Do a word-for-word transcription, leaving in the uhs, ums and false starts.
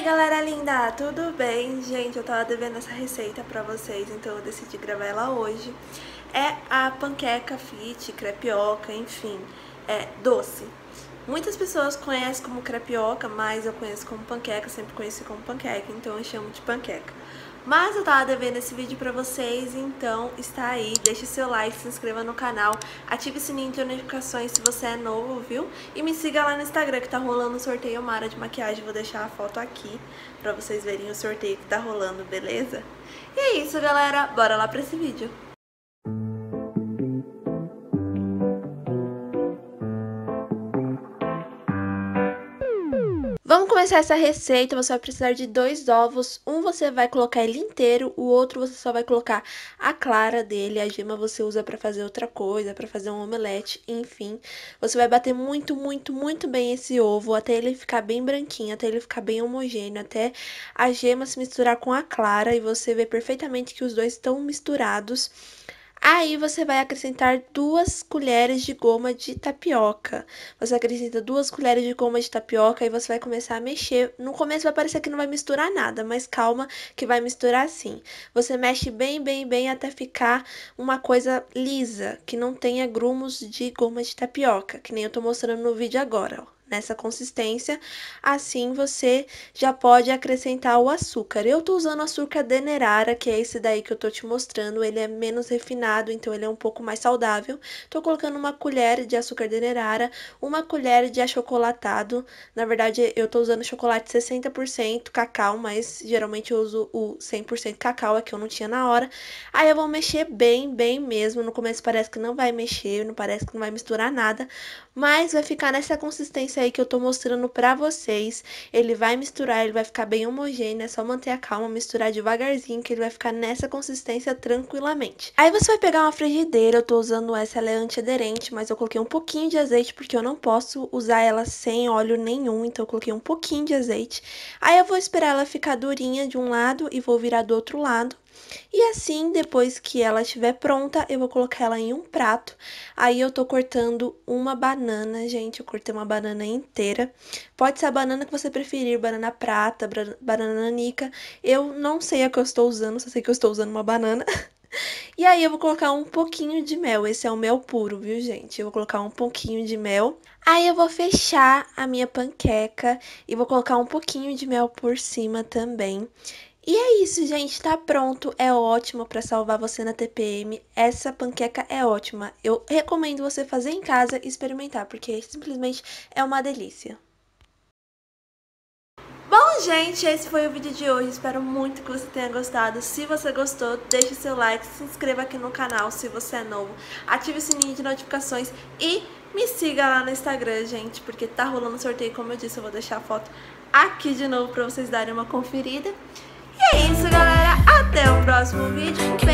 aí galera linda, tudo bem? Gente, eu tava devendo essa receita pra vocês, então eu decidi gravar ela hoje. É a panqueca fit, crepioca, enfim, é doce. Muitas pessoas conhecem como crepioca, mas eu conheço como panqueca, sempre conheci como panqueca, então eu chamo de panqueca. Mas eu tava devendo esse vídeo pra vocês, então está aí. Deixe seu like, se inscreva no canal, ative o sininho de notificações se você é novo, viu? E me siga lá no Instagram que tá rolando um sorteio mara de maquiagem. Vou deixar a foto aqui pra vocês verem o sorteio que tá rolando, beleza? E é isso, galera. Bora lá pra esse vídeo. Vamos começar essa receita. Você vai precisar de dois ovos, um você vai colocar ele inteiro, o outro você só vai colocar a clara dele, a gema você usa pra fazer outra coisa, pra fazer um omelete, enfim. Você vai bater muito, muito, muito bem esse ovo, até ele ficar bem branquinho, até ele ficar bem homogêneo, até a gema se misturar com a clara e você vê perfeitamente que os dois estão misturados. Aí você vai acrescentar duas colheres de goma de tapioca. Você acrescenta duas colheres de goma de tapioca e você vai começar a mexer. No começo vai parecer que não vai misturar nada, mas calma que vai misturar sim. Você mexe bem, bem, bem até ficar uma coisa lisa, que não tenha grumos de goma de tapioca, que nem eu tô mostrando no vídeo agora, ó. Nessa consistência, assim você já pode acrescentar o açúcar. Eu tô usando açúcar demerara, que é esse daí que eu tô te mostrando, ele é menos refinado, então ele é um pouco mais saudável. Tô colocando uma colher de açúcar demerara, uma colher de achocolatado, na verdade eu tô usando chocolate sessenta por cento cacau, mas geralmente eu uso o cem por cento cacau, é que eu não tinha na hora. Aí eu vou mexer bem, bem mesmo, no começo parece que não vai mexer, não parece que não vai misturar nada, mas vai ficar nessa consistência aí que eu tô mostrando pra vocês. Ele vai misturar, ele vai ficar bem homogêneo, é só manter a calma, misturar devagarzinho que ele vai ficar nessa consistência tranquilamente. Aí você vai pegar uma frigideira, eu tô usando essa, ela é antiaderente, mas eu coloquei um pouquinho de azeite porque eu não posso usar ela sem óleo nenhum, então eu coloquei um pouquinho de azeite. Aí eu vou esperar ela ficar durinha de um lado e vou virar do outro lado. E assim, depois que ela estiver pronta, eu vou colocar ela em um prato. Aí eu tô cortando uma banana, gente, eu cortei uma banana inteira. Pode ser a banana que você preferir, banana prata, banana nanica. Eu não sei a que eu estou usando, só sei que eu estou usando uma banana. E aí eu vou colocar um pouquinho de mel, esse é o mel puro, viu, gente? Eu vou colocar um pouquinho de mel. Aí eu vou fechar a minha panqueca e vou colocar um pouquinho de mel por cima também. E é isso, gente, tá pronto, é ótimo pra salvar você na T P M, essa panqueca é ótima. Eu recomendo você fazer em casa e experimentar, porque simplesmente é uma delícia. Bom, gente, esse foi o vídeo de hoje, espero muito que você tenha gostado. Se você gostou, deixe seu like, se inscreva aqui no canal se você é novo, ative o sininho de notificações e me siga lá no Instagram, gente, porque tá rolando sorteio, como eu disse, eu vou deixar a foto aqui de novo pra vocês darem uma conferida. E é isso, galera. Até o próximo vídeo.